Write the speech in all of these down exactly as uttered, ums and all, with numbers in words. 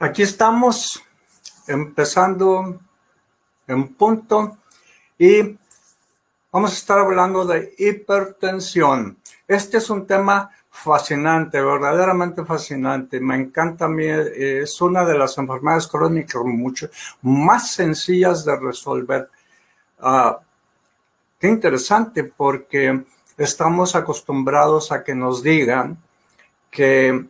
Aquí estamos empezando en punto y vamos a estar hablando de hipertensión. Este es un tema fascinante, verdaderamente fascinante. Me encanta a mí, es una de las enfermedades crónicas mucho más sencillas de resolver. Ah, qué interesante, porque estamos acostumbrados a que nos digan que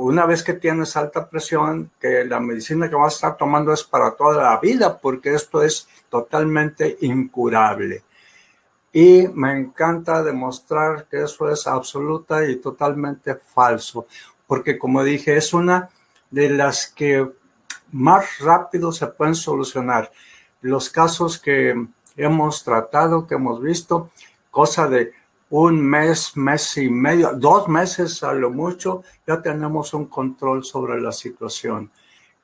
una vez que tienes alta presión, que la medicina que vas a estar tomando es para toda la vida, porque esto es totalmente incurable. Y me encanta demostrar que eso es absoluta y totalmente falso, porque como dije, es una de las que más rápido se pueden solucionar. Los casos que hemos tratado, que hemos visto, cosa de un mes, mes y medio, dos meses a lo mucho, ya tenemos un control sobre la situación.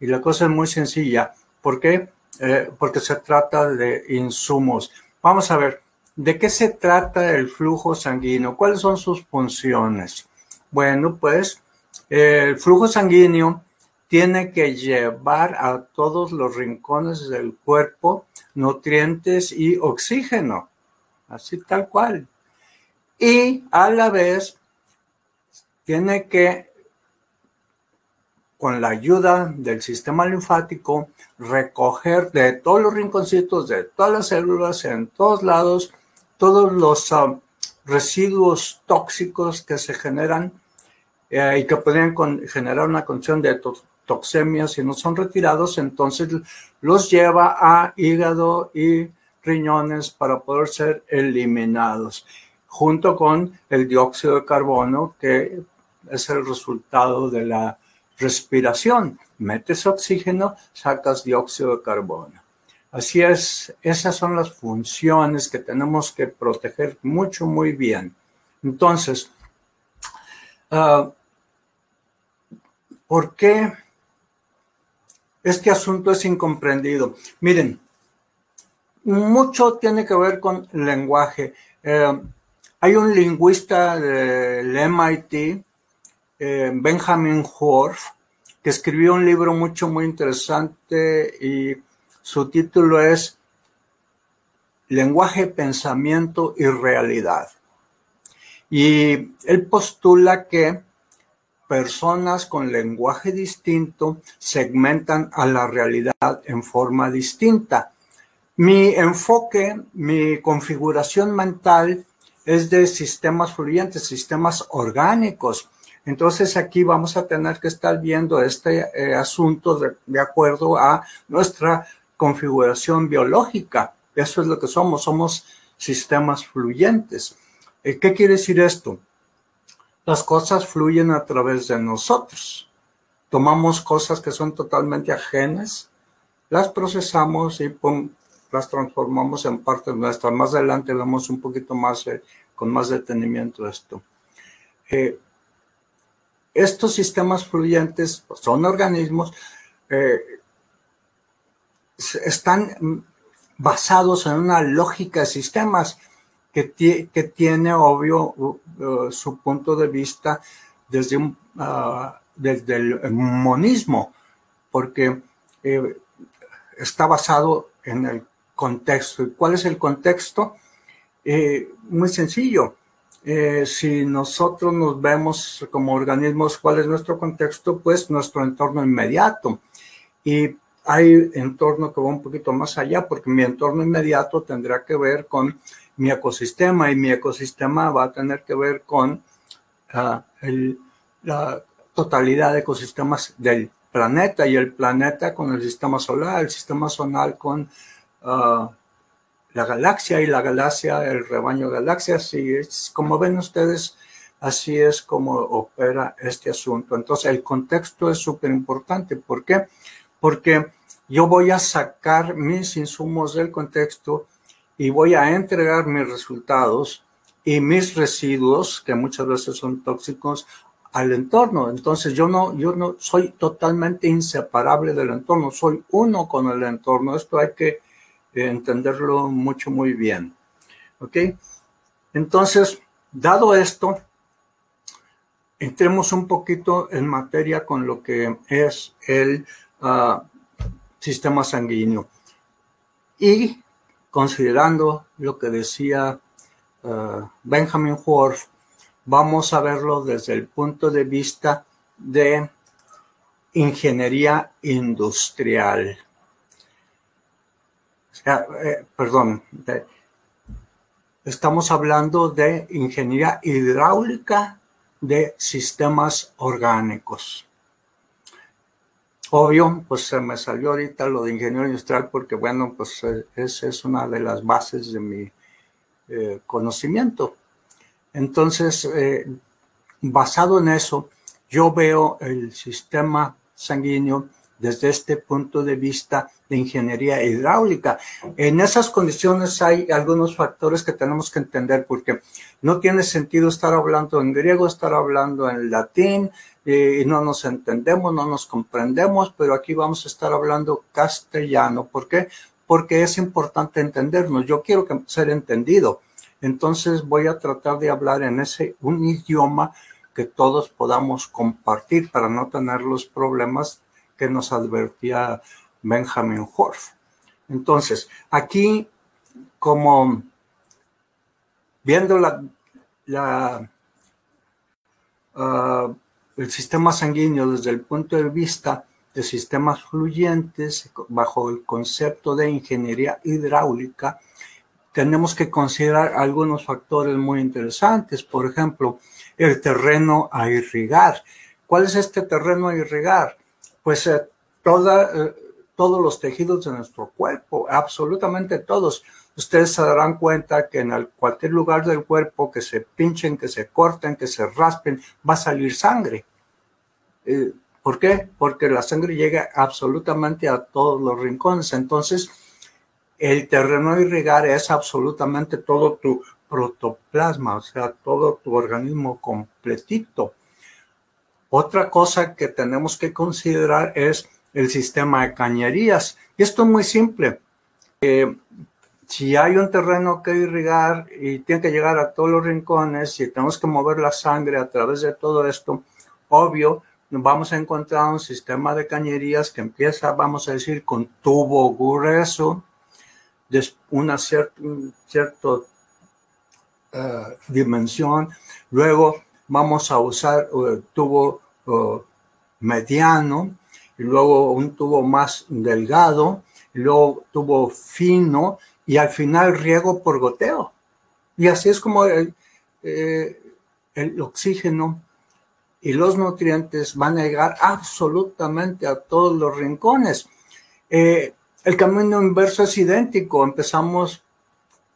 Y la cosa es muy sencilla. ¿Por qué? Eh, porque se trata de insumos. Vamos a ver, ¿de qué se trata el flujo sanguíneo? ¿Cuáles son sus funciones? Bueno, pues, eh, el flujo sanguíneo tiene que llevar a todos los rincones del cuerpo nutrientes y oxígeno. Así tal cual. Y a la vez tiene que, con la ayuda del sistema linfático, recoger de todos los rinconcitos, de todas las células, en todos lados, todos los uh, residuos tóxicos que se generan eh, y que podrían con, generar una condición de to toxemia si no son retirados. Entonces los lleva a hígado y riñones para poder ser eliminados, junto con el dióxido de carbono, que es el resultado de la respiración. Metes oxígeno, sacas dióxido de carbono. Así es, esas son las funciones que tenemos que proteger mucho, muy bien. Entonces, uh, ¿por qué este asunto es incomprendido? Miren, mucho tiene que ver con lenguaje. Eh, Hay un lingüista del M I T, eh, Benjamin Whorf, que escribió un libro mucho, muy interesante, y su título es Lenguaje, Pensamiento y Realidad. Y él postula que personas con lenguaje distinto segmentan a la realidad en forma distinta. Mi enfoque, mi configuración mental es de sistemas fluyentes, sistemas orgánicos. Entonces aquí vamos a tener que estar viendo este eh, asunto de, de acuerdo a nuestra configuración biológica. Eso es lo que somos, somos sistemas fluyentes. Eh, ¿Qué quiere decir esto? Las cosas fluyen a través de nosotros. Tomamos cosas que son totalmente ajenas, las procesamos y pum, las transformamos en parte nuestra. Más adelante vemos un poquito más, eh, con más detenimiento esto. Eh, estos sistemas fluyentes son organismos, eh, están basados en una lógica de sistemas que, ti, que tiene, obvio, uh, su punto de vista desde, un, uh, desde el monismo, porque eh, está basado en el contexto. ¿Y cuál es el contexto? Eh, muy sencillo. Eh, si nosotros nos vemos como organismos, ¿cuál es nuestro contexto? Pues nuestro entorno inmediato. Y hay entorno que va un poquito más allá, porque mi entorno inmediato tendrá que ver con mi ecosistema, y mi ecosistema va a tener que ver con uh, el, la totalidad de ecosistemas del planeta, y el planeta con el sistema solar, el sistema solar con Uh, la galaxia, y la galaxia, el rebaño de galaxias. Y es, como ven ustedes, así es como opera este asunto. Entonces, el contexto es súper importante. ¿Por qué? Porque yo voy a sacar mis insumos del contexto y voy a entregar mis resultados y mis residuos, que muchas veces son tóxicos, al entorno. Entonces, yo no, yo no soy totalmente inseparable del entorno, soy uno con el entorno. Esto hay que entenderlo mucho, muy bien. ¿Ok? Entonces, dado esto, entremos un poquito en materia con lo que es el uh, sistema sanguíneo. Y considerando lo que decía uh, Benjamin Whorf, vamos a verlo desde el punto de vista de ingeniería industrial. O sea, eh, perdón, de, estamos hablando de ingeniería hidráulica de sistemas orgánicos. Obvio, pues se me salió ahorita lo de ingeniero industrial porque, bueno, pues esa es una de las bases de mi eh, conocimiento. Entonces, eh, basado en eso, yo veo el sistema sanguíneo desde este punto de vista de ingeniería hidráulica. En esas condiciones hay algunos factores que tenemos que entender, porque no tiene sentido estar hablando en griego, estar hablando en latín, y no nos entendemos, no nos comprendemos, pero aquí vamos a estar hablando castellano. ¿Por qué? Porque es importante entendernos. Yo quiero ser entendido. Entonces voy a tratar de hablar en ese un idioma que todos podamos compartir para no tener los problemas que nos advertía Benjamin Whorf. Entonces, aquí, como viendo la, la, uh, el sistema sanguíneo desde el punto de vista de sistemas fluyentes, bajo el concepto de ingeniería hidráulica, tenemos que considerar algunos factores muy interesantes. Por ejemplo, el terreno a irrigar. ¿Cuál es este terreno a irrigar? Pues eh, toda, eh, todos los tejidos de nuestro cuerpo, absolutamente todos. Ustedes se darán cuenta que en el, cualquier lugar del cuerpo que se pinchen, que se corten, que se raspen, va a salir sangre. Eh, ¿Por qué? Porque la sangre llega absolutamente a todos los rincones. Entonces, el terreno a irrigar es absolutamente todo tu protoplasma, o sea, todo tu organismo completito. Otra cosa que tenemos que considerar es el sistema de cañerías. Y esto es muy simple. Eh, si hay un terreno que irrigar y tiene que llegar a todos los rincones y tenemos que mover la sangre a través de todo esto, obvio, vamos a encontrar un sistema de cañerías que empieza, vamos a decir, con tubo grueso, de una cierta cierto, uh, dimensión. Luego vamos a usar uh, tubo Uh, mediano, y luego un tubo más delgado, y luego tubo fino, y al final riego por goteo. Y así es como el, eh, el oxígeno y los nutrientes van a llegar absolutamente a todos los rincones. Eh, el camino inverso es idéntico. Empezamos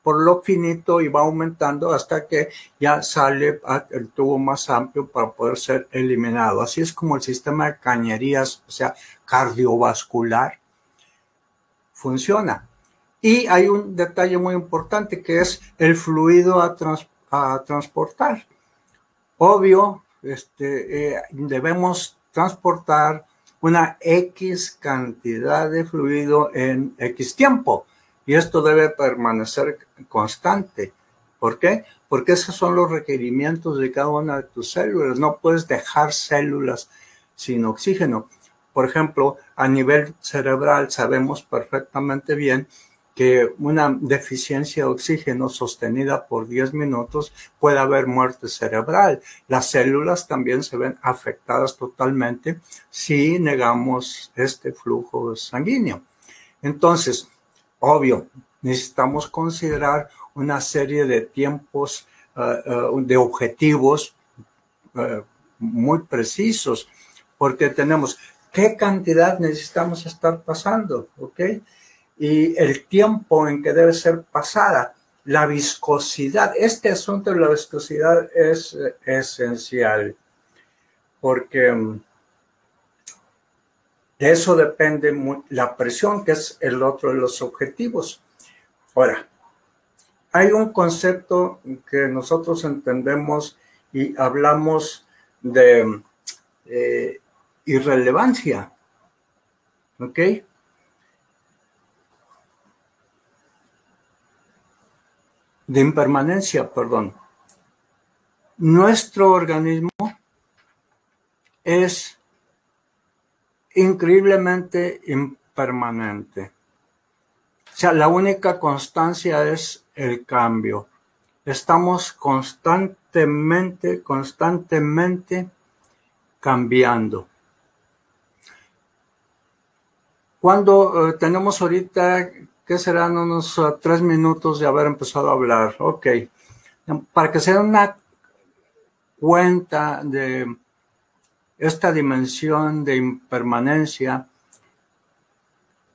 por lo finito y va aumentando hasta que ya sale el tubo más amplio para poder ser eliminado. Así es como el sistema de cañerías, o sea, cardiovascular, funciona. Y hay un detalle muy importante que es el fluido a, trans, a transportar. Obvio, este, eh, debemos transportar una X cantidad de fluido en X tiempo. Y esto debe permanecer constante. ¿Por qué? Porque esos son los requerimientos de cada una de tus células. No puedes dejar células sin oxígeno. Por ejemplo, a nivel cerebral sabemos perfectamente bien que una deficiencia de oxígeno sostenida por diez minutos puede haber muerte cerebral. Las células también se ven afectadas totalmente si negamos este flujo sanguíneo. Entonces, obvio, necesitamos considerar una serie de tiempos, uh, uh, de objetivos uh, muy precisos, porque tenemos qué cantidad necesitamos estar pasando, ¿ok? Y el tiempo en que debe ser pasada, la viscosidad. Este asunto de la viscosidad es eh, esencial, porque Um, de eso depende la presión, que es el otro de los objetivos. Ahora, hay un concepto que nosotros entendemos y hablamos de eh, irrelevancia, ¿ok? De impermanencia, perdón. Nuestro organismo es increíblemente impermanente. O sea, la única constancia es el cambio. Estamos constantemente, constantemente cambiando. Cuando eh, tenemos ahorita, que serán unos uh, tres minutos de haber empezado a hablar. Ok. Para que se den una cuenta de esta dimensión de impermanencia,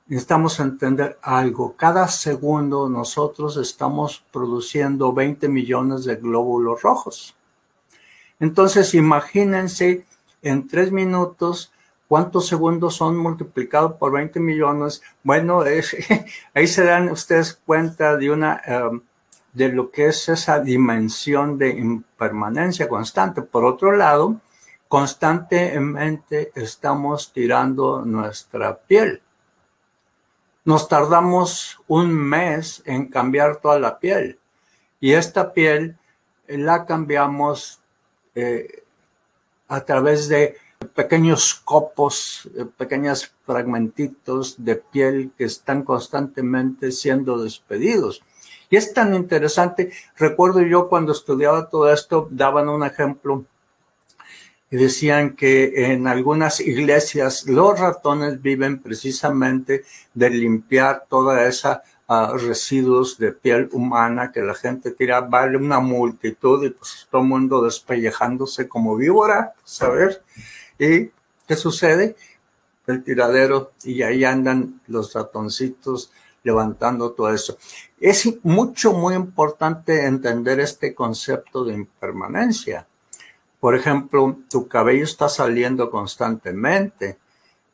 necesitamos entender algo. Cada segundo nosotros estamos produciendo veinte millones de glóbulos rojos. Entonces, imagínense en tres minutos cuántos segundos son multiplicados por veinte millones. Bueno, es, ahí se dan ustedes cuenta de una eh, de lo que es esa dimensión de impermanencia constante. Por otro lado, constantemente estamos tirando nuestra piel. Nos tardamos un mes en cambiar toda la piel. Y esta piel la cambiamos eh, a través de pequeños copos, eh, pequeños fragmentitos de piel que están constantemente siendo despedidos. Y es tan interesante. Recuerdo yo cuando estudiaba todo esto, daban un ejemplo y decían que en algunas iglesias los ratones viven precisamente de limpiar toda esa uh, residuos de piel humana que la gente tira, vale una multitud y pues todo el mundo despellejándose como víbora, ¿sabes? ¿Y qué sucede? El tiradero, y ahí andan los ratoncitos levantando todo eso. Es mucho, muy importante entender este concepto de impermanencia. Por ejemplo, tu cabello está saliendo constantemente.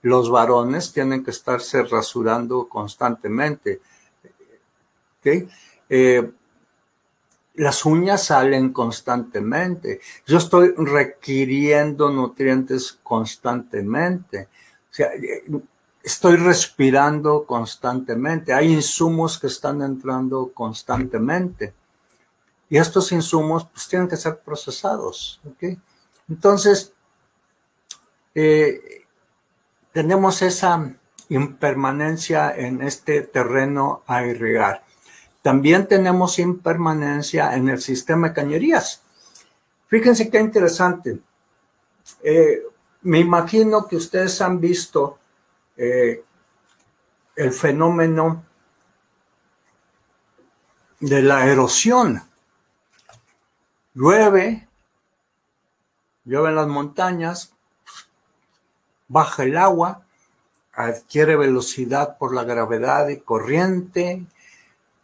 Los varones tienen que estarse rasurando constantemente. ¿Okay? Eh, las uñas salen constantemente. Yo estoy requiriendo nutrientes constantemente. O sea, estoy respirando constantemente. Hay insumos que están entrando constantemente. Y estos insumos pues tienen que ser procesados. ¿Okay? Entonces, eh, tenemos esa impermanencia en este terreno a irrigar. También tenemos impermanencia en el sistema de cañerías. Fíjense qué interesante. Eh, me imagino que ustedes han visto eh, el fenómeno de la erosión. Llueve, llueve en las montañas, baja el agua, adquiere velocidad por la gravedad y corriente.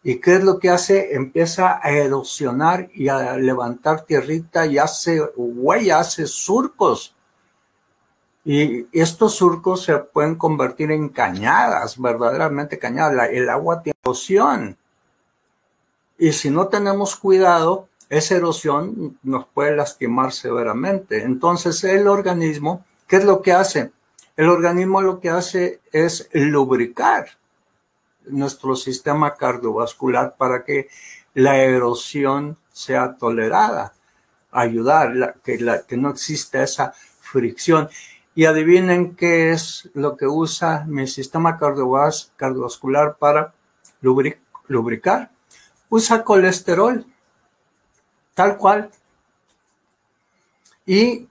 ¿Y qué es lo que hace? Empieza a erosionar y a levantar tierrita y hace huellas, hace surcos. Y estos surcos se pueden convertir en cañadas, verdaderamente cañadas. El agua tiene erosión. Y si no tenemos cuidado, esa erosión nos puede lastimar severamente. Entonces, el organismo, ¿qué es lo que hace? El organismo lo que hace es lubricar nuestro sistema cardiovascular para que la erosión sea tolerada, ayudar la, que, la, que no exista esa fricción. Y adivinen qué es lo que usa mi sistema cardiovas, cardiovascular para lubric, lubricar. Usa colesterol. Tal cual. Y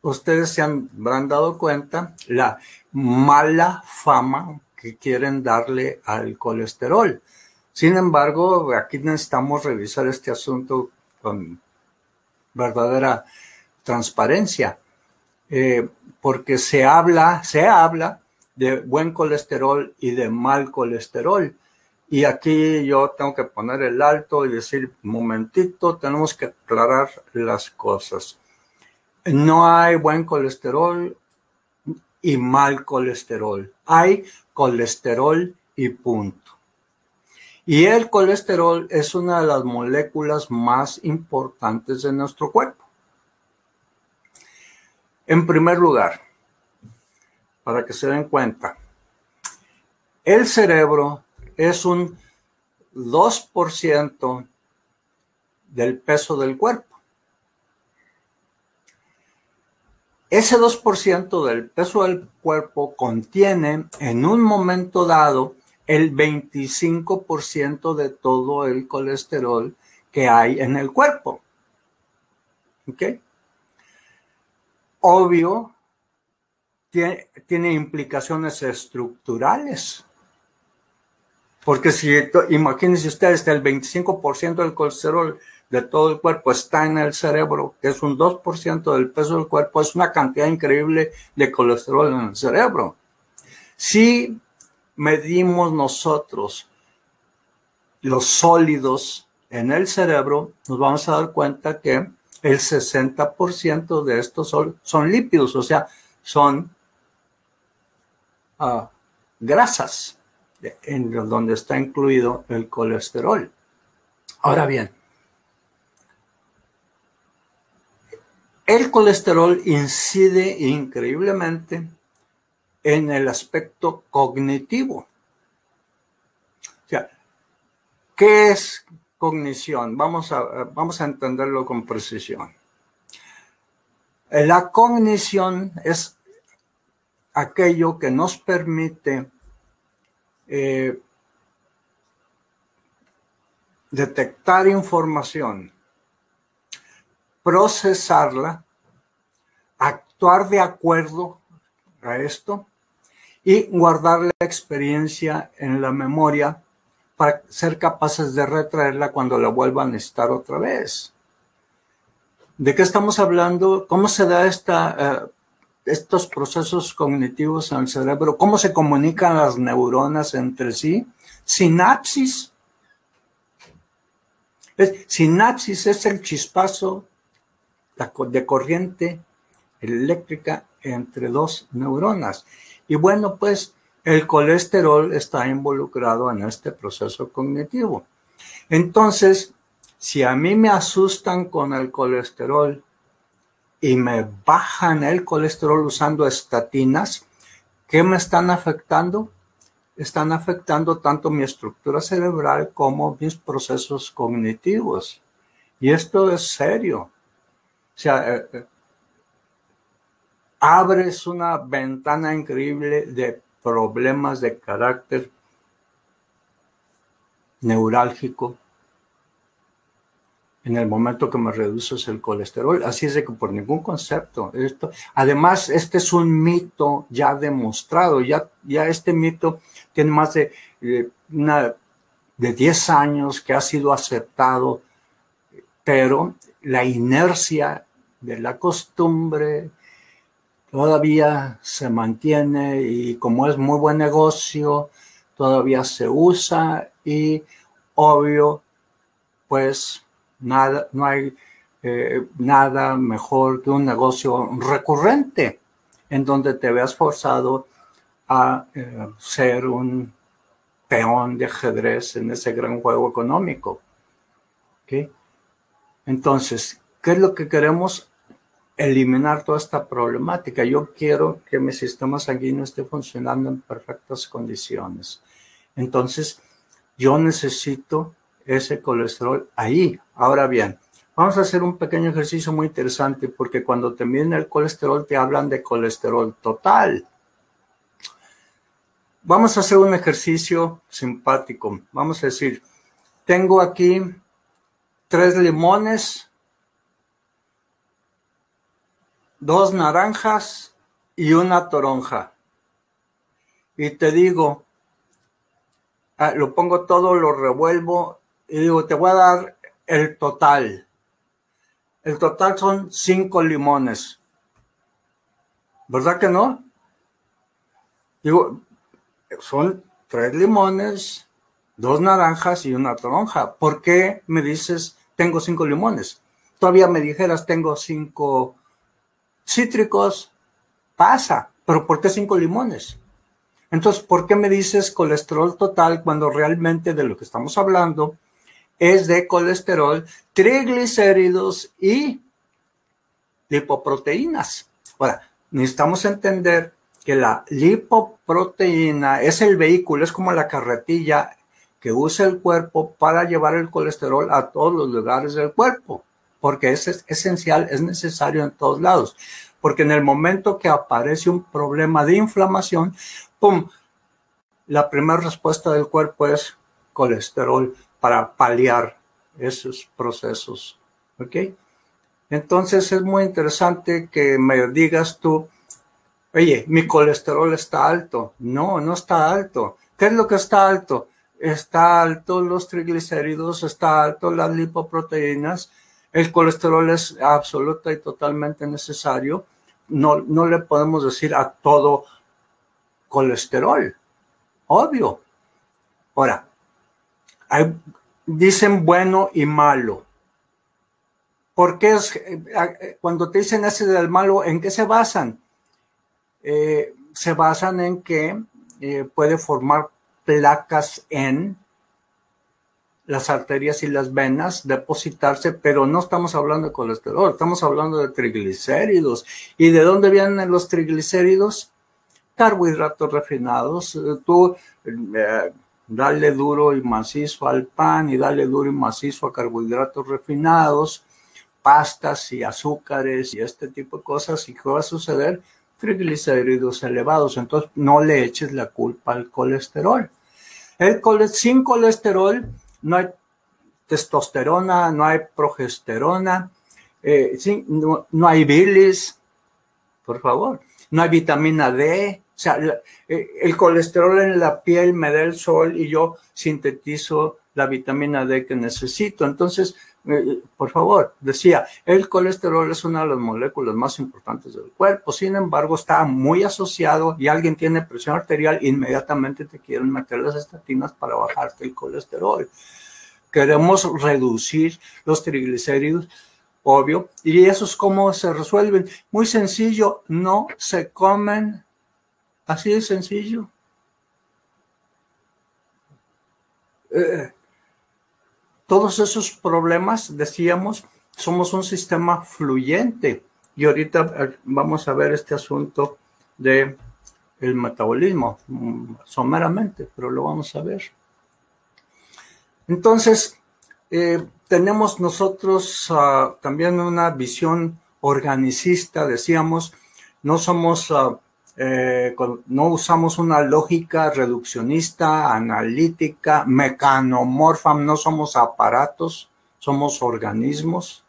ustedes se han, habrán dado cuenta la mala fama que quieren darle al colesterol. Sin embargo, aquí necesitamos revisar este asunto con verdadera transparencia. Eh, porque se habla, se habla de buen colesterol y de mal colesterol. Y aquí yo tengo que poner el alto y decir, momentito, tenemos que aclarar las cosas. No hay buen colesterol y mal colesterol. Hay colesterol y punto. Y el colesterol es una de las moléculas más importantes de nuestro cuerpo. En primer lugar, para que se den cuenta, el cerebro es un dos por ciento del peso del cuerpo. Ese dos por ciento del peso del cuerpo contiene en un momento dado el veinticinco por ciento de todo el colesterol que hay en el cuerpo. ¿Ok? Obvio, tiene, tiene implicaciones estructurales. Porque si, imagínense ustedes que el veinticinco por ciento del colesterol de todo el cuerpo está en el cerebro, que es un dos por ciento del peso del cuerpo, es una cantidad increíble de colesterol en el cerebro. Si medimos nosotros los sólidos en el cerebro, nos vamos a dar cuenta que el sesenta por ciento de estos son, son lípidos, o sea, son uh, grasas, en donde está incluido el colesterol. Ahora bien, el colesterol incide increíblemente en el aspecto cognitivo. O sea, ¿qué es cognición? Vamos a, vamos a entenderlo con precisión. La cognición es aquello que nos permite eh, detectar información, procesarla, actuar de acuerdo a esto y guardar la experiencia en la memoria para ser capaces de retraerla cuando la vuelvan a necesitar otra vez. ¿De qué estamos hablando? ¿Cómo se da esta, uh, estos procesos cognitivos en el cerebro? ¿Cómo se comunican las neuronas entre sí? Sinapsis. Es, sinapsis es el chispazo de corriente eléctrica entre dos neuronas. Y bueno, pues el colesterol está involucrado en este proceso cognitivo. Entonces, si a mí me asustan con el colesterol y me bajan el colesterol usando estatinas, ¿qué me están afectando? Están afectando tanto mi estructura cerebral como mis procesos cognitivos. Y esto es serio. O sea, eh, eh, abres una ventana increíble de problemas de carácter neurálgico en el momento que me reduces el colesterol. Así es de que por ningún concepto. Esto, además, este es un mito ya demostrado. Ya, ya este mito tiene más de, eh, una, de diez años que ha sido aceptado, pero la inercia de la costumbre todavía se mantiene y como es muy buen negocio, todavía se usa y obvio, pues nada, no hay eh, nada mejor que un negocio recurrente en donde te veas forzado a eh, ser un peón de ajedrez en ese gran juego económico. ¿Ok? Entonces, ¿qué es lo que queremos? Eliminar toda esta problemática. Yo quiero que mi sistema sanguíneo esté funcionando en perfectas condiciones. Entonces, yo necesito ese colesterol ahí. Ahora bien, vamos a hacer un pequeño ejercicio muy interesante porque cuando te miden el colesterol te hablan de colesterol total. Vamos a hacer un ejercicio simpático. Vamos a decir, tengo aquí tres limones, dos naranjas y una toronja. Y te digo, lo pongo todo, lo revuelvo y digo, te voy a dar el total. El total son cinco limones. ¿Verdad que no? Digo, son tres limones, dos naranjas y una toronja. ¿Por qué me dices tengo cinco limones? Todavía me dijeras, tengo cinco cítricos, pasa, pero ¿por qué cinco limones? Entonces, ¿por qué me dices colesterol total cuando realmente de lo que estamos hablando es de colesterol, triglicéridos y lipoproteínas? Ahora, necesitamos entender que la lipoproteína es el vehículo, es como la carretilla que usa el cuerpo para llevar el colesterol a todos los lugares del cuerpo. porque es esencial, es necesario en todos lados, porque en el momento que aparece un problema de inflamación, ¡pum!, la primera respuesta del cuerpo es colesterol para paliar esos procesos, ¿ok? Entonces es muy interesante que me digas tú, oye, mi colesterol está alto. No, no está alto. ¿Qué es lo que está alto? Está alto los triglicéridos, está alto las lipoproteínas. El colesterol es absoluta y totalmente necesario. No, no le podemos decir a todo colesterol. Obvio. Ahora, hay, dicen bueno y malo. ¿Por qué es, cuando te dicen ese del malo, en qué se basan? Eh, se basan en que eh, puede formar placas en las arterias y las venas, depositarse, pero no estamos hablando de colesterol, estamos hablando de triglicéridos. ¿Y de dónde vienen los triglicéridos? Carbohidratos refinados. Tú eh, dale duro y macizo al pan y dale duro y macizo a carbohidratos refinados, pastas y azúcares y este tipo de cosas. ¿Y qué va a suceder? Triglicéridos elevados. Entonces no le eches la culpa al colesterol. El cole- sin colesterol no hay testosterona, no hay progesterona, eh, sin, no, no hay bilis, por favor, no hay vitamina D. O sea, la, eh, el colesterol en la piel me da el sol y yo sintetizo la vitamina D que necesito. Entonces, eh, por favor, decía, el colesterol es una de las moléculas más importantes del cuerpo. Sin embargo, está muy asociado y alguien tiene presión arterial, inmediatamente te quieren meter las estatinas para bajarte el colesterol. Queremos reducir los triglicéridos, obvio. ¿Y eso es cómo se resuelven? Muy sencillo, no se comen. Así de sencillo. Eh, Todos esos problemas, decíamos, somos un sistema fluyente. Y ahorita vamos a ver este asunto de el metabolismo, someramente, pero lo vamos a ver. Entonces, eh, tenemos nosotros uh, también una visión organicista, decíamos, no somos, uh, eh, no usamos una lógica reduccionista, analítica, mecanomorfa, no somos aparatos, somos organismos.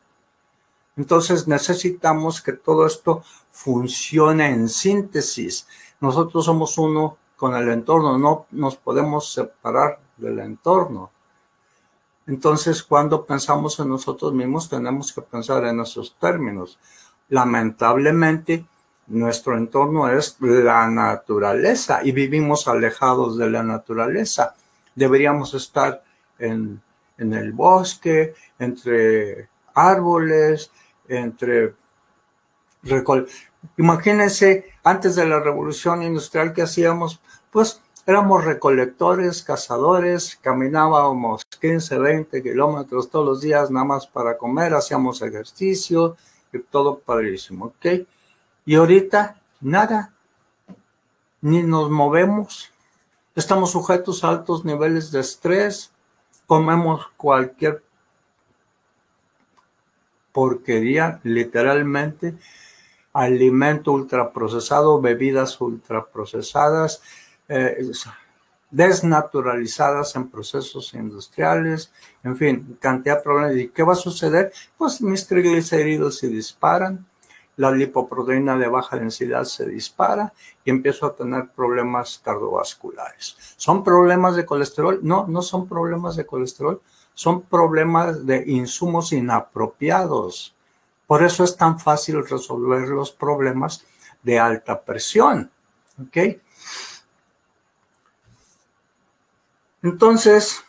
Entonces necesitamos que todo esto funcione en síntesis. Nosotros somos uno con el entorno, no nos podemos separar del entorno. Entonces, cuando pensamos en nosotros mismos, tenemos que pensar en esos términos. Lamentablemente, nuestro entorno es la naturaleza y vivimos alejados de la naturaleza. Deberíamos estar en, en el bosque, entre árboles, entre... Imagínense, antes de la revolución industrial, ¿qué hacíamos? Pues éramos recolectores, cazadores, caminábamos quince, veinte kilómetros todos los días nada más para comer, hacíamos ejercicio y todo padrísimo, ¿ok? Y ahorita, nada, ni nos movemos, estamos sujetos a altos niveles de estrés, comemos cualquier porquería, literalmente, alimento ultraprocesado, bebidas ultraprocesadas, eh, desnaturalizadas en procesos industriales, en fin, cantidad de problemas. ¿Y qué va a suceder? Pues mis triglicéridos se disparan, la lipoproteína de baja densidad se dispara y empiezo a tener problemas cardiovasculares. ¿Son problemas de colesterol? No, no son problemas de colesterol, son problemas de insumos inapropiados. Por eso es tan fácil resolver los problemas de alta presión, ¿ok? Entonces,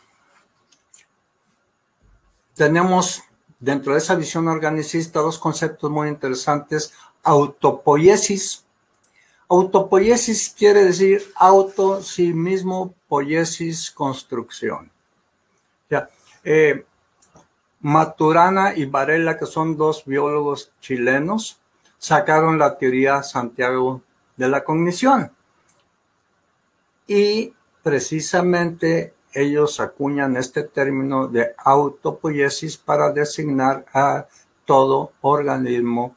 tenemos... dentro de esa visión organicista, dos conceptos muy interesantes, autopoiesis. Autopoiesis quiere decir auto, sí mismo, poiesis, construcción. Ya, eh, Maturana y Varela, que son dos biólogos chilenos, sacaron la teoría Santiago de la cognición. Y precisamente... ellos acuñan este término de autopoiesis para designar a todo organismo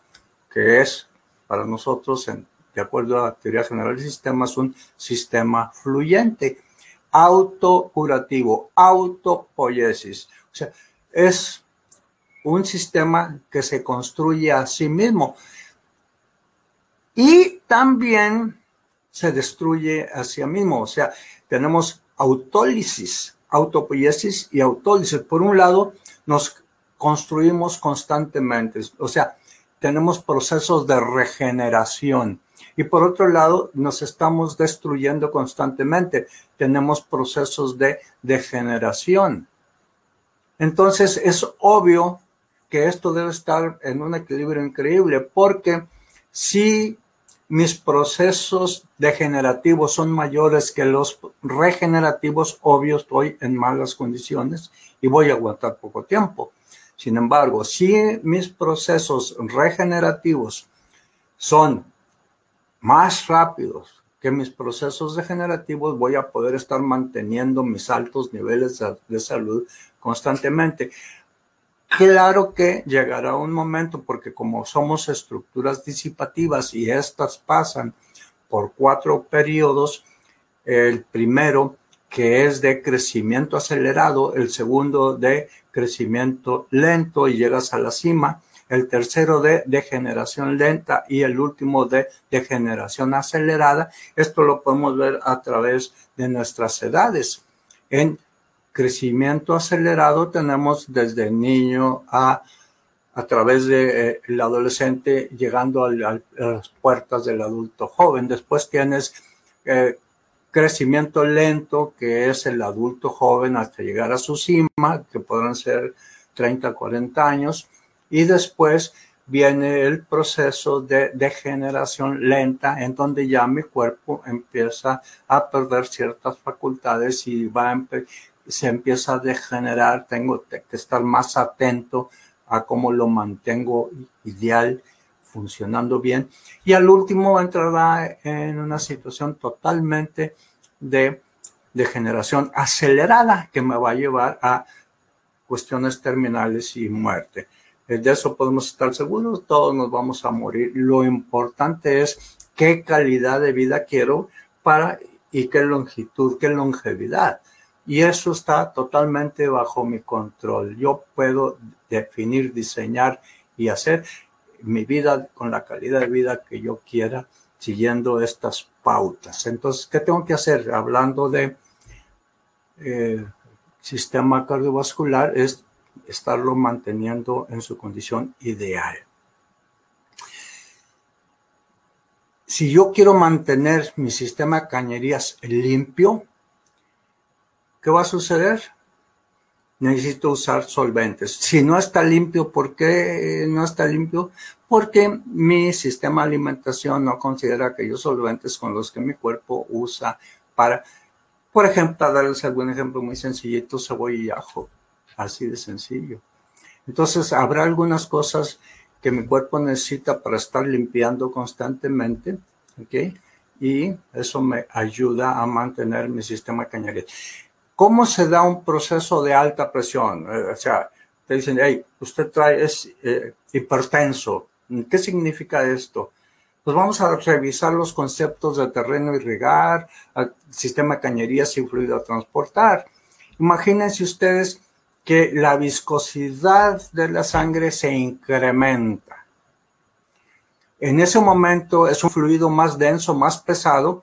que es, para nosotros, de acuerdo a la teoría general del sistema, es un sistema fluyente, autocurativo, autopoiesis. O sea, es un sistema que se construye a sí mismo y también se destruye a sí mismo. O sea, tenemos autólisis, autopoiesis y autólisis. Por un lado, nos construimos constantemente, o sea, tenemos procesos de regeneración. Y por otro lado, nos estamos destruyendo constantemente, tenemos procesos de degeneración. Entonces, es obvio que esto debe estar en un equilibrio increíble, porque si mis procesos degenerativos son mayores que los regenerativos, obvio estoy en malas condiciones y voy a aguantar poco tiempo. Sin embargo, si mis procesos regenerativos son más rápidos que mis procesos degenerativos, voy a poder estar manteniendo mis altos niveles de salud constantemente. Claro que llegará un momento, porque como somos estructuras disipativas y estas pasan por cuatro periodos, el primero que es de crecimiento acelerado, el segundo de crecimiento lento y llegas a la cima, el tercero de degeneración lenta y el último de degeneración acelerada. Esto lo podemos ver a través de nuestras edades. En crecimiento acelerado tenemos desde niño a, a través del de, eh, adolescente, llegando al, al, a las puertas del adulto joven. Después tienes eh, crecimiento lento, que es el adulto joven hasta llegar a su cima, que podrán ser treinta, cuarenta años. Y después viene el proceso de degeneración lenta, en donde ya mi cuerpo empieza a perder ciertas facultades y va a, se empieza a degenerar. Tengo que estar más atento a cómo lo mantengo ideal, funcionando bien. Y al último entrará en una situación totalmente de degeneración acelerada que me va a llevar a cuestiones terminales y muerte. De eso podemos estar seguros, todos nos vamos a morir. Lo importante es qué calidad de vida quiero para y qué longitud, qué longevidad. Y eso está totalmente bajo mi control. Yo puedo definir, diseñar y hacer mi vida con la calidad de vida que yo quiera, siguiendo estas pautas. Entonces, ¿qué tengo que hacer? Hablando de eh, sistema cardiovascular, es estarlo manteniendo en su condición ideal. Si yo quiero mantener mi sistema de cañerías limpio, ¿qué va a suceder? Necesito usar solventes. Si no está limpio, ¿por qué no está limpio? Porque mi sistema de alimentación no considera aquellos solventes con los que mi cuerpo usa para, por ejemplo, darles algún ejemplo muy sencillito, cebolla y ajo. Así de sencillo. Entonces, habrá algunas cosas que mi cuerpo necesita para estar limpiando constantemente, ¿ok? Y eso me ayuda a mantener mi sistema cañería. ¿Cómo se da un proceso de alta presión? Eh, o sea, te dicen, hey, usted trae, es eh, hipertenso. ¿Qué significa esto? Pues vamos a revisar los conceptos de terreno irrigar, sistema cañerías y fluido a transportar. Imagínense ustedes que la viscosidad de la sangre se incrementa. En ese momento es un fluido más denso, más pesado.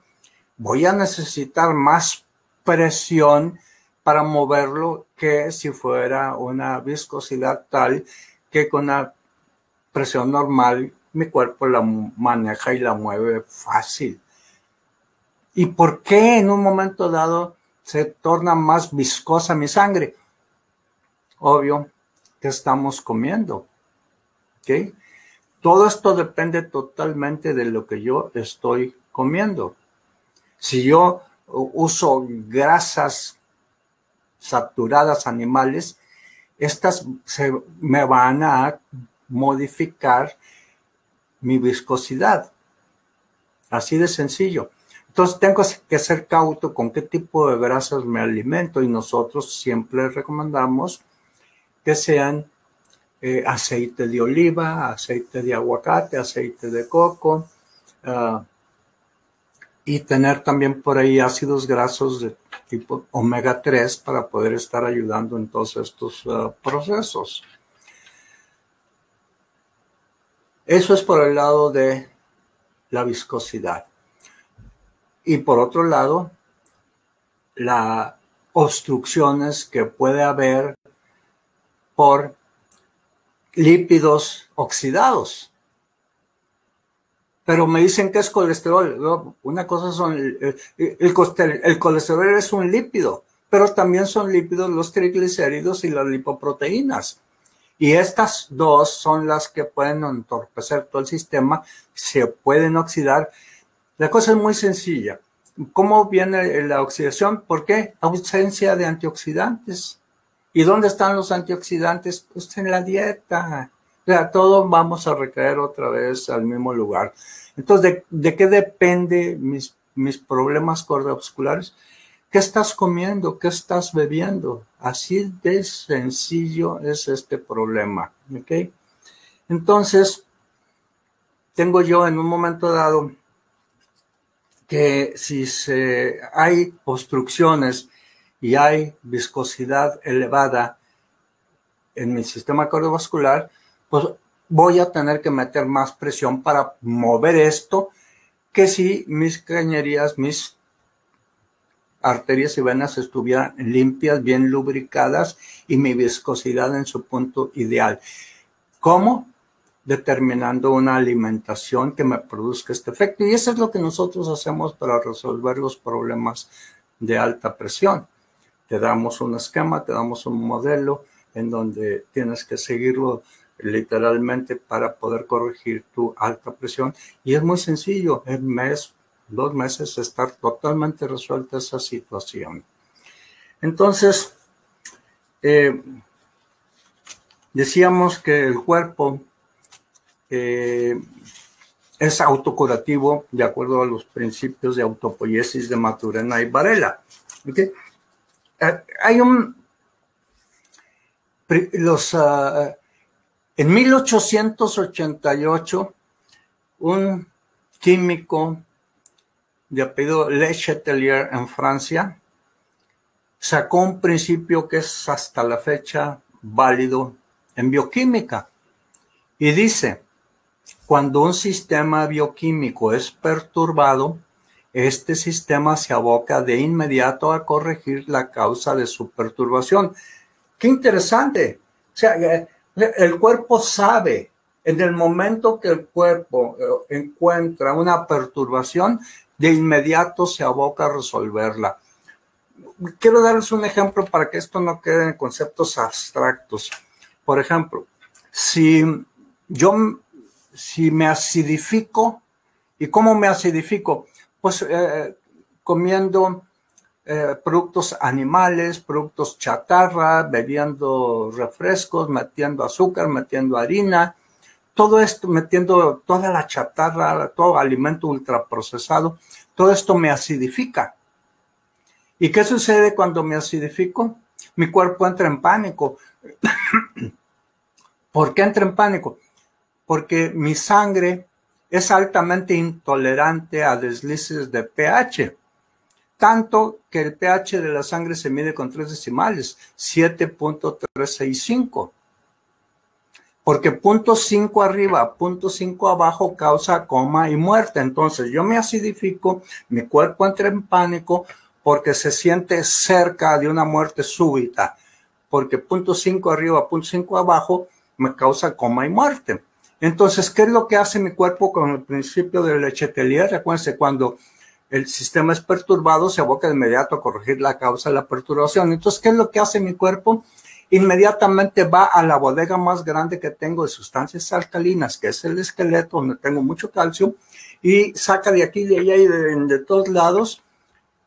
Voy a necesitar más presión para moverlo que si fuera una viscosidad tal que con una presión normal mi cuerpo la maneja y la mueve fácil. ¿Y por qué en un momento dado se torna más viscosa mi sangre? Obvio, ¿qué estamos comiendo? ¿Okay? Todo esto depende totalmente de lo que yo estoy comiendo. Si yo uso grasas saturadas animales, estas se me van a modificar mi viscosidad. Así de sencillo. Entonces, tengo que ser cauto con qué tipo de grasas me alimento, y nosotros siempre recomendamos que sean eh, aceite de oliva, aceite de aguacate, aceite de coco, uh, y tener también por ahí ácidos grasos de tipo omega tres para poder estar ayudando en todos estos uh, procesos. Eso es por el lado de la viscosidad. Y por otro lado, las obstrucciones que puede haber por lípidos oxidados. Pero me dicen que es colesterol. Una cosa son... El, el, el colesterol es un lípido, pero también son lípidos los triglicéridos y las lipoproteínas. Y estas dos son las que pueden entorpecer todo el sistema, se pueden oxidar. La cosa es muy sencilla. ¿Cómo viene la oxidación? ¿Por qué? Ausencia de antioxidantes. ¿Y dónde están los antioxidantes? Pues en la dieta. O sea, todos vamos a recaer otra vez al mismo lugar. Entonces, ¿de, de qué depende mis, mis problemas cardiovasculares? ¿Qué estás comiendo? ¿Qué estás bebiendo? Así de sencillo es este problema, ¿ok? Entonces, tengo yo en un momento dado que si se, hay obstrucciones y hay viscosidad elevada en mi sistema cardiovascular, pues voy a tener que meter más presión para mover esto que si mis cañerías, mis arterias y venas estuvieran limpias, bien lubricadas y mi viscosidad en su punto ideal. ¿Cómo? Determinando una alimentación que me produzca este efecto. Y eso es lo que nosotros hacemos para resolver los problemas de alta presión. Te damos un esquema, te damos un modelo en donde tienes que seguirlo literalmente para poder corregir tu alta presión. Y es muy sencillo, es mes dos meses estar totalmente resuelta esa situación. Entonces, eh, decíamos que el cuerpo eh, es autocurativo de acuerdo a los principios de autopoiesis de Maturana y Varela. ¿Okay? Eh, hay un... Los, uh, en mil ochocientos ochenta y ocho, un químico de apellido Le Chatelier en Francia, sacó un principio que es hasta la fecha válido en bioquímica. Y dice, cuando un sistema bioquímico es perturbado, este sistema se aboca de inmediato a corregir la causa de su perturbación. ¡Qué interesante! O sea, el cuerpo sabe. En el momento que el cuerpo encuentra una perturbación, de inmediato se aboca a resolverla. Quiero darles un ejemplo para que esto no quede en conceptos abstractos. Por ejemplo, si yo si me acidifico, ¿y cómo me acidifico? Pues eh, comiendo eh, productos animales, productos chatarra, bebiendo refrescos, metiendo azúcar, metiendo harina. Todo esto, metiendo toda la chatarra, todo alimento ultraprocesado, todo esto me acidifica. ¿Y qué sucede cuando me acidifico? Mi cuerpo entra en pánico. ¿Por qué entra en pánico? Porque mi sangre es altamente intolerante a deslices de pH. Tanto que el pH de la sangre se mide con tres decimales, siete punto trescientos sesenta y cinco. Porque punto cinco arriba, punto cinco abajo causa coma y muerte. Entonces yo me acidifico, mi cuerpo entra en pánico porque se siente cerca de una muerte súbita. Porque punto cinco arriba, punto cinco abajo me causa coma y muerte. Entonces, ¿qué es lo que hace mi cuerpo con el principio de Le Chatelier? Recuérdense, cuando el sistema es perturbado, se aboca de inmediato a corregir la causa de la perturbación. Entonces, ¿qué es lo que hace mi cuerpo? Inmediatamente va a la bodega más grande que tengo de sustancias alcalinas, que es el esqueleto, donde tengo mucho calcio, y saca de aquí, de allá y de, de todos lados,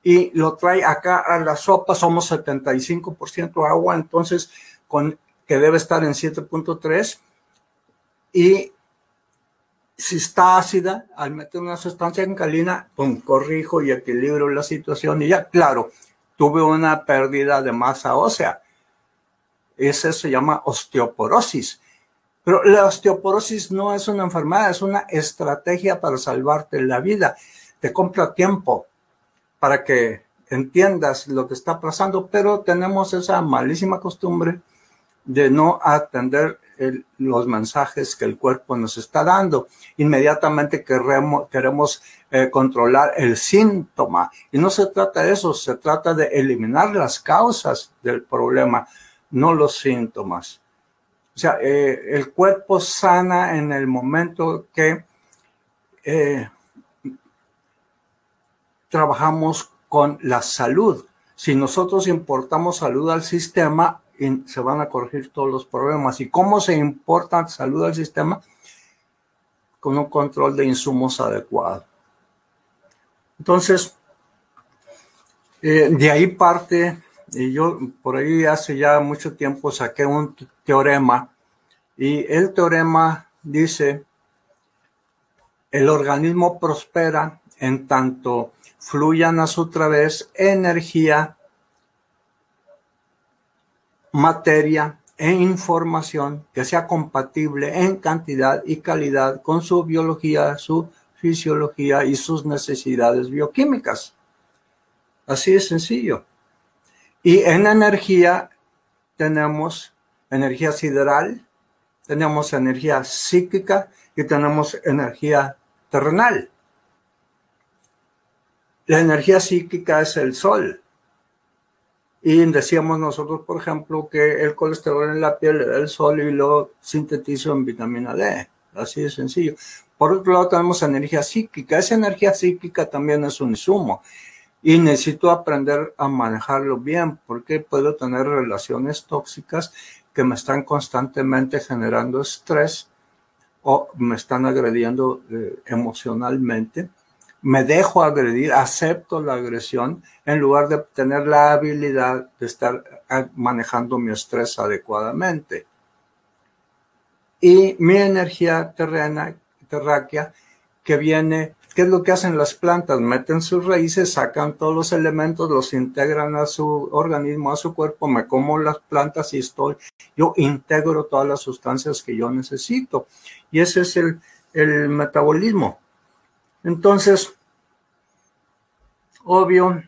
y lo trae acá a la sopa. Somos setenta y cinco por ciento agua, entonces, con, que debe estar en siete punto tres, y si está ácida, al meter una sustancia alcalina, pum, corrijo y equilibro la situación, y ya, claro, tuve una pérdida de masa ósea. Ese se llama osteoporosis. Pero la osteoporosis no es una enfermedad, es una estrategia para salvarte la vida. Te compra tiempo para que entiendas lo que está pasando, pero tenemos esa malísima costumbre de no atender el, los mensajes que el cuerpo nos está dando. Inmediatamente queremos, queremos eh, controlar el síntoma. Y no se trata de eso, se trata de eliminar las causas del problema, no los síntomas. O sea, eh, el cuerpo sana en el momento que eh, trabajamos con la salud. Si nosotros importamos salud al sistema, se van a corregir todos los problemas. ¿Y cómo se importa salud al sistema? Con un control de insumos adecuado. Entonces, eh, de ahí parte... Y yo por ahí hace ya mucho tiempo saqué un teorema, y el teorema dice: el organismo prospera en tanto fluyan a su través energía, materia e información que sea compatible en cantidad y calidad con su biología, su fisiología y sus necesidades bioquímicas. Así de sencillo. Y en energía tenemos energía sideral, tenemos energía psíquica y tenemos energía terrenal. La energía psíquica es el sol. Y decíamos nosotros, por ejemplo, que el colesterol en la piel es el sol y lo sintetizo en vitamina D. Así de sencillo. Por otro lado tenemos energía psíquica. Esa energía psíquica también es un insumo. Y necesito aprender a manejarlo bien, porque puedo tener relaciones tóxicas que me están constantemente generando estrés o me están agrediendo eh, emocionalmente. Me dejo agredir, acepto la agresión, en lugar de tener la habilidad de estar manejando mi estrés adecuadamente. Y mi energía terrena, terráquea, que viene... ¿Qué es lo que hacen las plantas? Meten sus raíces, sacan todos los elementos, los integran a su organismo, a su cuerpo. Me como las plantas y estoy, yo integro todas las sustancias que yo necesito. Y ese es el, el metabolismo. Entonces, obvio,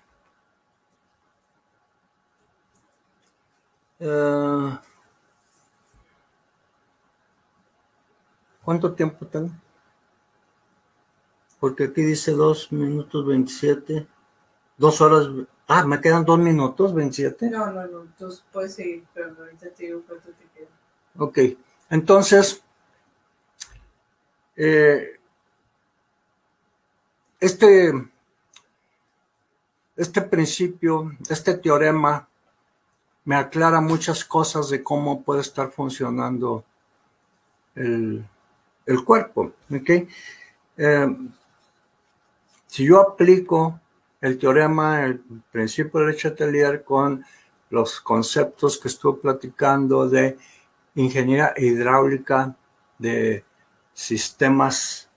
eh, ¿cuánto tiempo tengo? Porque aquí dice dos minutos veintisiete, dos horas, ah, me quedan dos minutos veintisiete. No, no, no, tú puedes seguir, pero ahorita te digo cuánto te queda. Ok, entonces, eh, este, este principio, este teorema, me aclara muchas cosas de cómo puede estar funcionando el, el cuerpo, ¿ok? Eh, Si yo aplico el teorema, el principio de Le Chatelier con los conceptos que estuve platicando de ingeniería hidráulica, de sistemas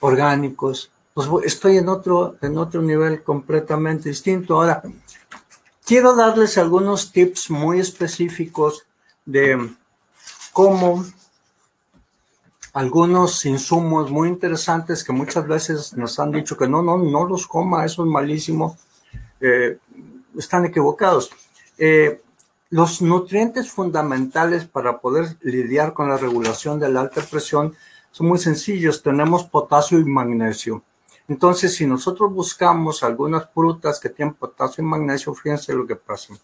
orgánicos, pues estoy en otro, en otro nivel completamente distinto. Ahora, quiero darles algunos tips muy específicos de cómo... algunos insumos muy interesantes que muchas veces nos han dicho que no, no, no los coma, eso es malísimo. Eh, están equivocados. Eh, los nutrientes fundamentales para poder lidiar con la regulación de la alta presión son muy sencillos. Tenemos potasio y magnesio. Entonces, si nosotros buscamos algunas frutas que tienen potasio y magnesio, fíjense lo que pasa.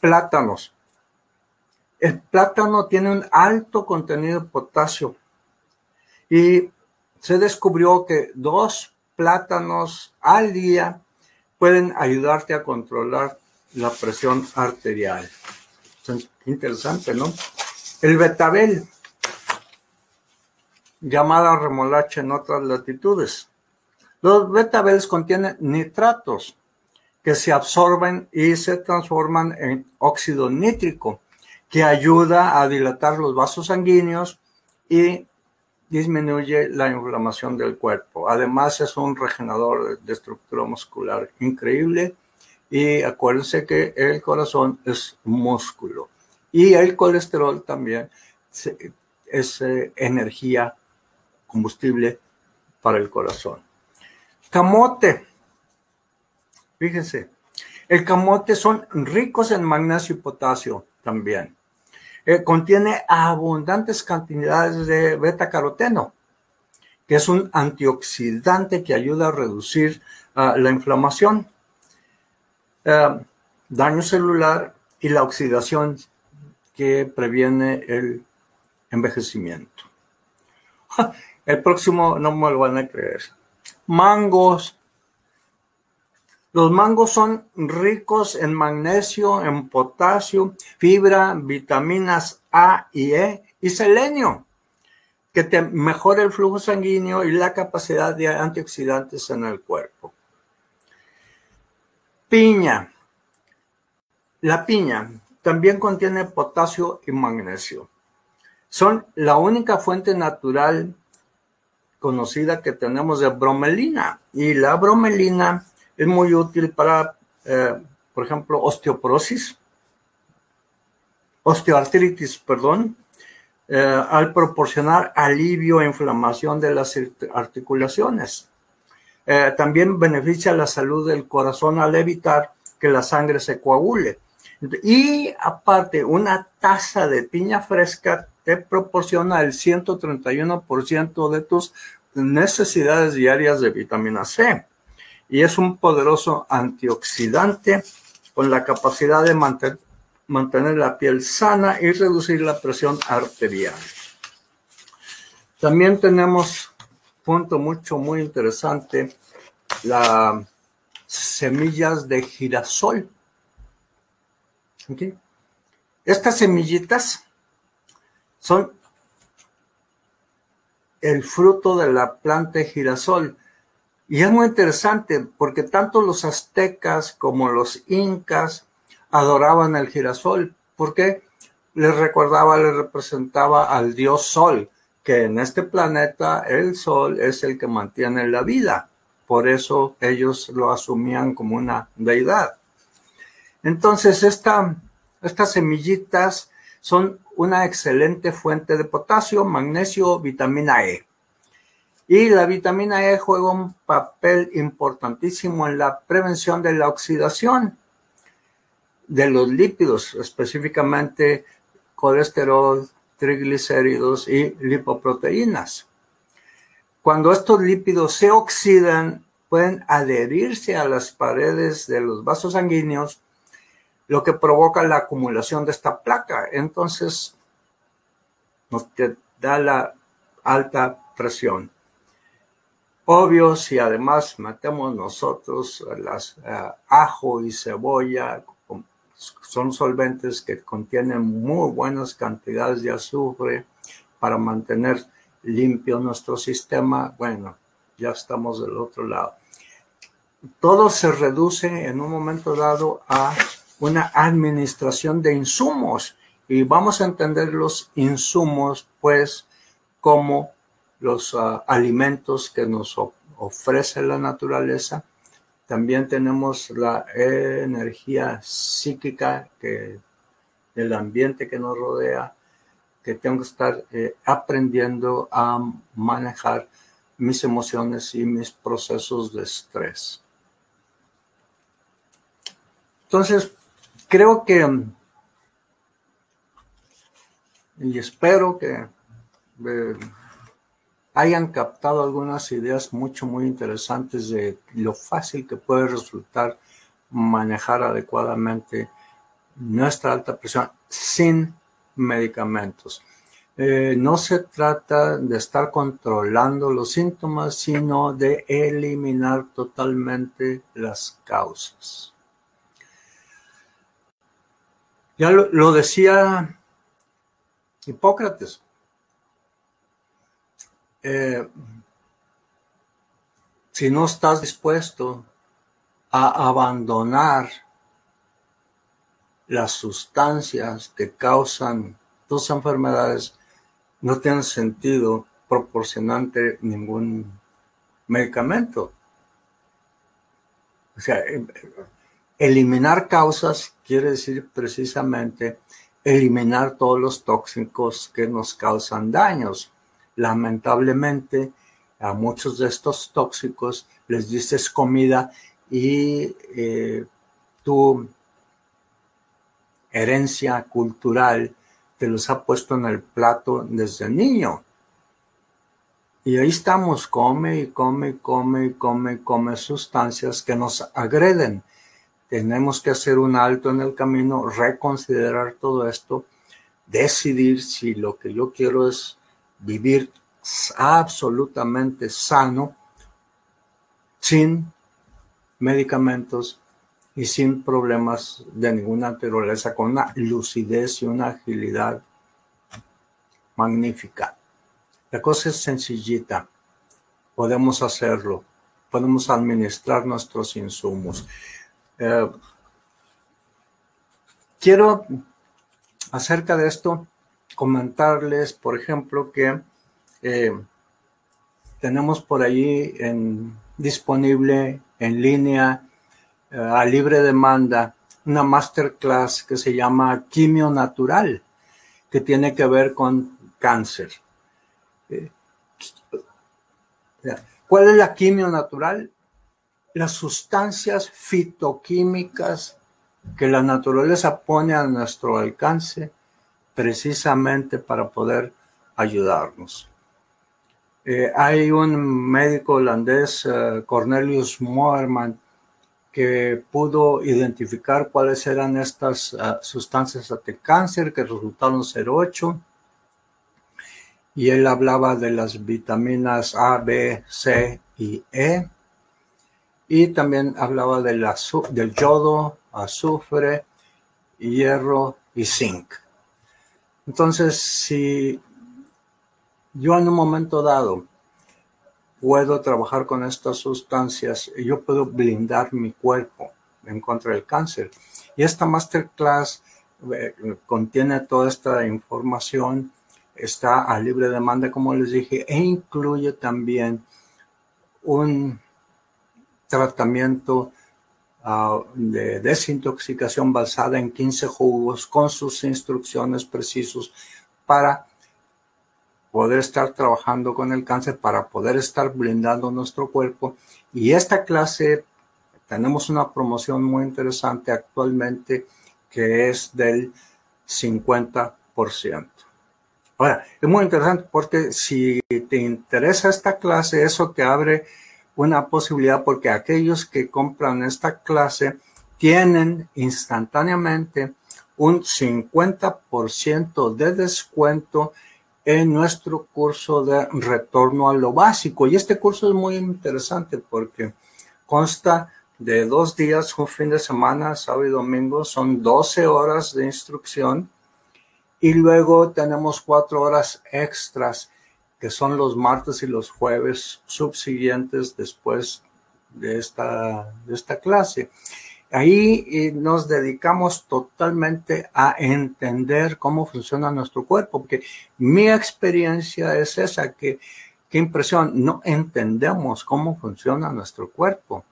Plátanos. El plátano tiene un alto contenido de potasio. Y se descubrió que dos plátanos al día pueden ayudarte a controlar la presión arterial. Interesante, ¿no? El betabel, llamada remolacha en otras latitudes. Los betabeles contienen nitratos que se absorben y se transforman en óxido nítrico, que ayuda a dilatar los vasos sanguíneos y disminuye la inflamación del cuerpo. Además, es un regenerador de estructura muscular increíble. Y acuérdense que el corazón es músculo. Y el colesterol también es eh, energía, combustible para el corazón. Camote. Fíjense, el camote son ricos en magnesio y potasio también. Eh, contiene abundantes cantidades de beta-caroteno, que es un antioxidante que ayuda a reducir uh, la inflamación, uh, daño celular y la oxidación que previene el envejecimiento. El próximo no me lo van a creer. Mangos. Los mangos son ricos en magnesio, en potasio, fibra, vitaminas A y E y selenio, que te mejora el flujo sanguíneo y la capacidad de antioxidantes en el cuerpo. Piña. La piña también contiene potasio y magnesio. Son la única fuente natural conocida que tenemos de bromelina. Y la bromelina es muy útil para, eh, por ejemplo, osteoporosis, osteoartritis, perdón, eh, al proporcionar alivio a inflamación de las articulaciones. Eh, también beneficia la salud del corazón al evitar que la sangre se coagule. Y aparte, una taza de piña fresca te proporciona el ciento treinta y uno por ciento de tus necesidades diarias de vitamina C. Y es un poderoso antioxidante con la capacidad de manten- mantener la piel sana y reducir la presión arterial. También tenemos, punto mucho, muy interesante, las semillas de girasol. Okay. Estas semillitas son el fruto de la planta de girasol. Y es muy interesante porque tanto los aztecas como los incas adoraban el girasol, porque les recordaba, les representaba al dios sol, que en este planeta el sol es el que mantiene la vida. Por eso ellos lo asumían como una deidad. Entonces, esta, estas semillitas son una excelente fuente de potasio, magnesio, vitamina E. Y la vitamina E juega un papel importantísimo en la prevención de la oxidación de los lípidos, específicamente colesterol, triglicéridos y lipoproteínas. Cuando estos lípidos se oxidan, pueden adherirse a las paredes de los vasos sanguíneos, lo que provoca la acumulación de esta placa. Entonces, nos da la alta presión. Obvio, si además metemos nosotros las uh, ajo y cebolla, son solventes que contienen muy buenas cantidades de azufre para mantener limpio nuestro sistema. Bueno, ya estamos del otro lado. Todo se reduce en un momento dado a una administración de insumos, y vamos a entender los insumos pues como los uh, alimentos que nos ofrece la naturaleza. También tenemos la energía psíquica que, del ambiente que nos rodea, que tengo que estar eh, aprendiendo a manejar mis emociones y mis procesos de estrés. Entonces, creo que, y espero que eh, hayan captado algunas ideas mucho, muy interesantes de lo fácil que puede resultar manejar adecuadamente nuestra alta presión sin medicamentos. Eh, no se trata de estar controlando los síntomas, sino de eliminar totalmente las causas. Ya lo, lo decía Hipócrates. Eh, si no estás dispuesto a abandonar las sustancias que causan tus enfermedades, no tiene sentido proporcionarte ningún medicamento. O sea, eliminar causas quiere decir precisamente eliminar todos los tóxicos que nos causan daños. Lamentablemente, a muchos de estos tóxicos les dices comida y eh, tu herencia cultural te los ha puesto en el plato desde niño. Y ahí estamos, come y come y come y come y come sustancias que nos agreden. Tenemos que hacer un alto en el camino, reconsiderar todo esto, decidir si lo que yo quiero es vivir absolutamente sano, sin medicamentos y sin problemas de ninguna naturaleza, con una lucidez y una agilidad magnífica. La cosa es sencillita, podemos hacerlo, podemos administrar nuestros insumos. Eh, quiero acerca de esto comentarles, por ejemplo, que eh, tenemos por ahí en, disponible en línea eh, a libre demanda una masterclass que se llama Quimio Natural, que tiene que ver con cáncer. Eh, ¿Cuál es la quimio natural? Las sustancias fitoquímicas que la naturaleza pone a nuestro alcance precisamente para poder ayudarnos. Eh, hay un médico holandés, eh, Cornelius Moerman, que pudo identificar cuáles eran estas uh, sustancias anticáncer que resultaron ser ocho, y él hablaba de las vitaminas A, B, C y E. Y también hablaba del, del yodo, azufre, hierro y zinc. Entonces, si yo en un momento dado puedo trabajar con estas sustancias, yo puedo blindar mi cuerpo en contra del cáncer. Y esta masterclass eh, contiene toda esta información, está a libre demanda, como les dije, e incluye también un tratamiento uh, de desintoxicación basada en quince jugos con sus instrucciones precisos para poder estar trabajando con el cáncer, para poder estar blindando nuestro cuerpo. Y esta clase, tenemos una promoción muy interesante actualmente que es del cincuenta por ciento. Ahora, es muy interesante porque si te interesa esta clase, eso te abre una posibilidad, porque aquellos que compran esta clase tienen instantáneamente un cincuenta por ciento de descuento en nuestro curso de retorno a lo básico. Y este curso es muy interesante porque consta de dos días, un fin de semana, sábado y domingo, son doce horas de instrucción y luego tenemos cuatro horas extras que son los martes y los jueves subsiguientes después de esta, de esta clase. Ahí nos dedicamos totalmente a entender cómo funciona nuestro cuerpo, porque mi experiencia es esa, que qué impresión, no entendemos cómo funciona nuestro cuerpo.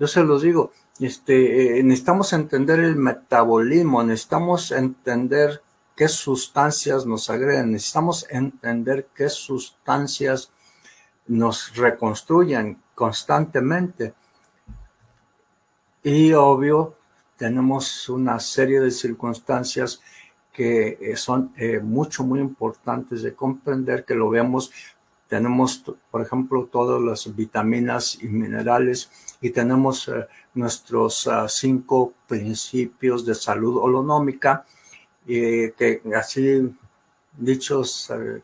Yo se los digo, este, necesitamos entender el metabolismo, necesitamos entender qué sustancias nos agreden, necesitamos entender qué sustancias nos reconstruyen constantemente. Y obvio, tenemos una serie de circunstancias que son eh, mucho, muy importantes de comprender, que lo vemos. Tenemos, por ejemplo, todas las vitaminas y minerales, y tenemos eh, nuestros uh, cinco principios de salud holonómica, Eh, que así dichos eh,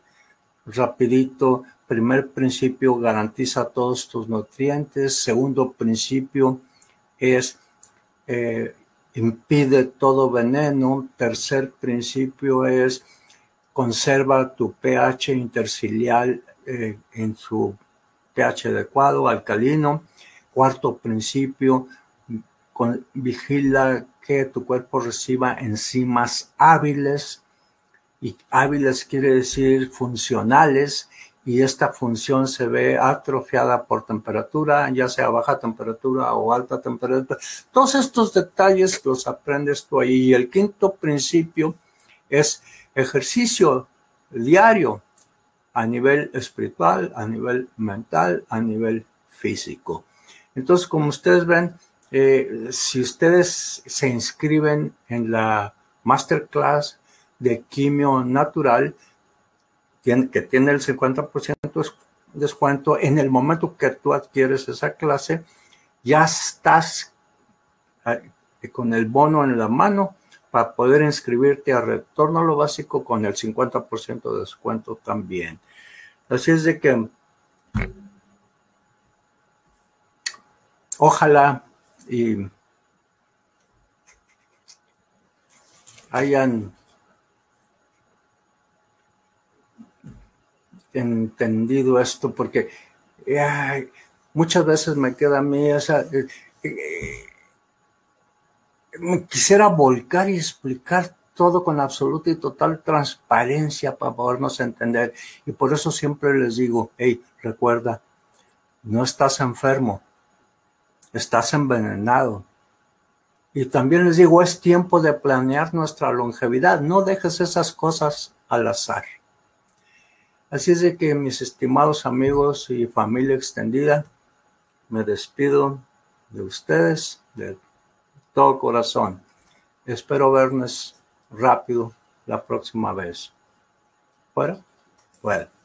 rapidito. Primer principio, garantiza todos tus nutrientes. Segundo principio es eh, impide todo veneno. Tercer principio es conserva tu pH interciliar eh, en su pH adecuado, alcalino. Cuarto principio, con, vigila que tu cuerpo reciba enzimas hábiles, y hábiles quiere decir funcionales, y esta función se ve atrofiada por temperatura, ya sea baja temperatura o alta temperatura. Todos estos detalles los aprendes tú ahí. Y el quinto principio es ejercicio diario a nivel espiritual, a nivel mental, a nivel físico. Entonces, como ustedes ven, eh, si ustedes se inscriben en la masterclass de quimio natural, que tiene el cincuenta por ciento descuento, en el momento que tú adquieres esa clase, ya estás con el bono en la mano para poder inscribirte a Retorno a lo Básico con el cincuenta por ciento de descuento también. Así es de que ojalá y hayan entendido esto, porque eh, muchas veces me queda a mí esa... Eh, eh, quisiera volcar y explicar todo con absoluta y total transparencia para podernos entender. Y por eso siempre les digo, hey, recuerda, no estás enfermo, estás envenenado. Y también les digo, es tiempo de planear nuestra longevidad. No dejes esas cosas al azar. Así es de que, mis estimados amigos y familia extendida, me despido de ustedes de todo corazón. Espero vernos rápido la próxima vez. ¿Fuera? Fuera.